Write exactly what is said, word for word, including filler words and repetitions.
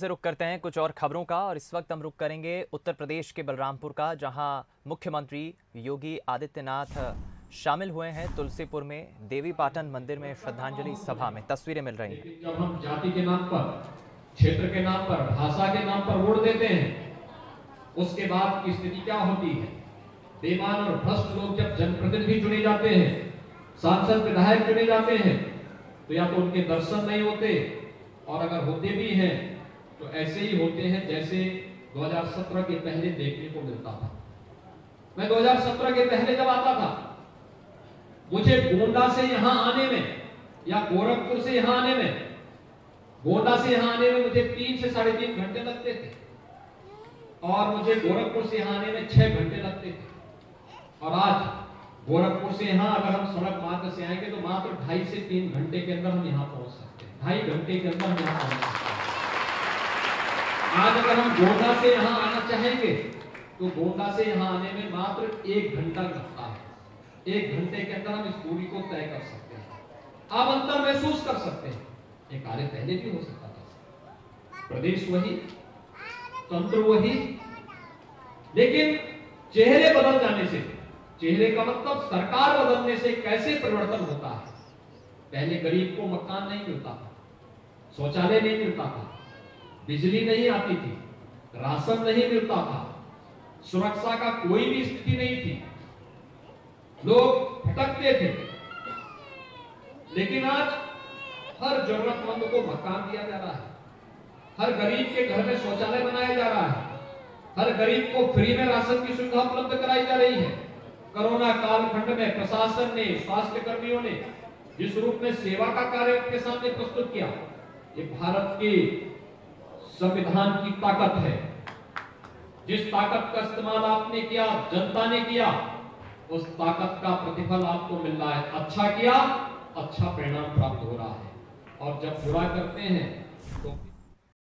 इसे रुख करते हैं कुछ और खबरों का। और इस वक्त हम रुख करेंगे उत्तर प्रदेश के बलरामपुर का, जहां मुख्यमंत्री योगी आदित्यनाथ शामिल हुए हैं तुलसीपुर में देवीपाटन मंदिर में श्रद्धांजलि सभा में। तस्वीरें मिल रही हैं। जब हम जाति के नाम पर, क्षेत्र के नाम पर, भाषा के नाम पर वोट देते हैं, उसके बाद की स्थिति क्या होती है? बेमान और भ्रष्ट लोग जब जनप्रतिनिधि चुने जाते हैं, सांसद विधायक चुने जाते हैं, तो या तो उनके दर्शन नहीं होते, और अगर होते भी हैं तो ऐसे ही होते हैं जैसे दो हज़ार सत्रह के पहले देखने को मिलता था। मैं दो हज़ार सत्रह के पहले जब आता था, मुझे गोंडा से यहां आने में या गोरखपुर से यहां आने में गोंडा से यहां आने में मुझे तीन से साढ़े तीन घंटे लगते थे, और मुझे गोरखपुर से यहां आने में छह घंटे लगते थे। और आज गोरखपुर से यहाँ अगर हम सड़क मार्ग से आएंगे तो मात्र तो ढाई से तीन घंटे के अंदर हम यहाँ पहुंच सकते हैं। ढाई घंटे के अंदर हम यहाँ पहुंच सकते हैं। आज अगर हम गोंडा से यहाँ आना चाहेंगे तो गोंडा से यहाँ आने में मात्र एक घंटा लगता है। एक घंटे के अंदर हम इस दूरी को तय कर सकते हैं। आप अंतर महसूस कर सकते हैं। ये कार्य पहले भी हो सकता था। प्रदेश वही, तंत्र वही, लेकिन चेहरे बदल जाने से, चेहरे का मतलब सरकार बदलने से कैसे परिवर्तन होता है। पहले गरीब को मकान नहीं मिलता था, शौचालय नहीं मिलता था, बिजली नहीं आती थी, राशन नहीं मिलता था, सुरक्षा का कोई भी स्थिति नहीं थी, लोग भटकते थे। लेकिन आज हर जरूरतमंद को मकान दिया जा रहा है, हर गरीब के घर में शौचालय बनाया जा रहा है, हर गरीब को फ्री में राशन की सुविधा उपलब्ध कराई जा रही है। कोरोना कालखंड में प्रशासन ने, स्वास्थ्य कर्मियों ने जिस रूप में सेवा का कार्य अपने सामने प्रस्तुत किया, ये भारत के संविधान की ताकत है। जिस ताकत का इस्तेमाल आपने किया, जनता ने किया, उस ताकत का प्रतिफल आपको मिल रहा है। अच्छा किया, अच्छा परिणाम प्राप्त हो रहा है, और जब बुरा करते हैं तो